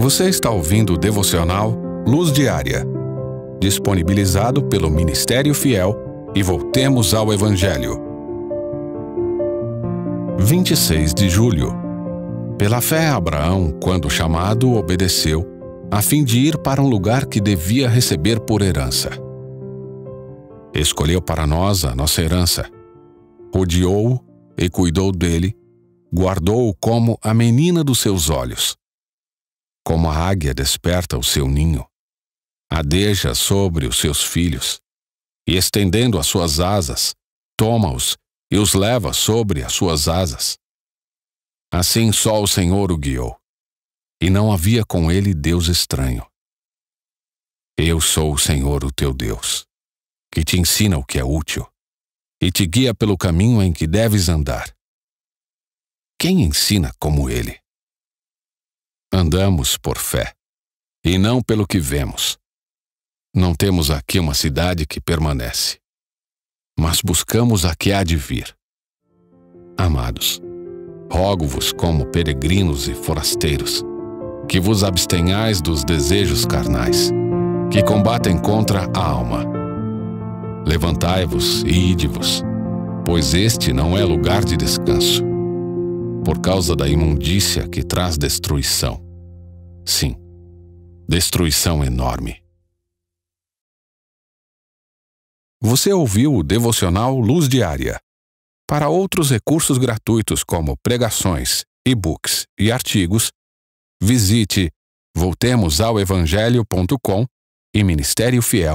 Você está ouvindo o Devocional Luz Diária, disponibilizado pelo Ministério Fiel e Voltemos ao Evangelho. 26 de julho. Pela fé, Abraão, quando chamado, obedeceu, a fim de ir para um lugar que devia receber por herança. Escolheu para nós a nossa herança, rodeou-o e cuidou dele, guardou-o como a menina dos seus olhos. Como a águia desperta o seu ninho, adeja sobre os seus filhos, e estendendo as suas asas, toma-os e os leva sobre as suas asas. Assim só o Senhor o guiou, e não havia com ele Deus estranho. Eu sou o Senhor, o teu Deus, que te ensina o que é útil, e te guia pelo caminho em que deves andar. Quem ensina como ele? Andamos por fé, e não pelo que vemos. Não temos aqui uma cidade que permanece, mas buscamos a que há de vir. Amados, rogo-vos como peregrinos e forasteiros, que vos abstenhais dos desejos carnais, que combatem contra a alma. Levantai-vos e ide-vos, pois este não é lugar de descanso, por causa da imundícia que traz destruição. Sim, destruição enorme. Você ouviu o Devocional Luz Diária. Para outros recursos gratuitos como pregações, e-books e artigos, visite voltemosaoevangelho.com e ministériofiel.com.br.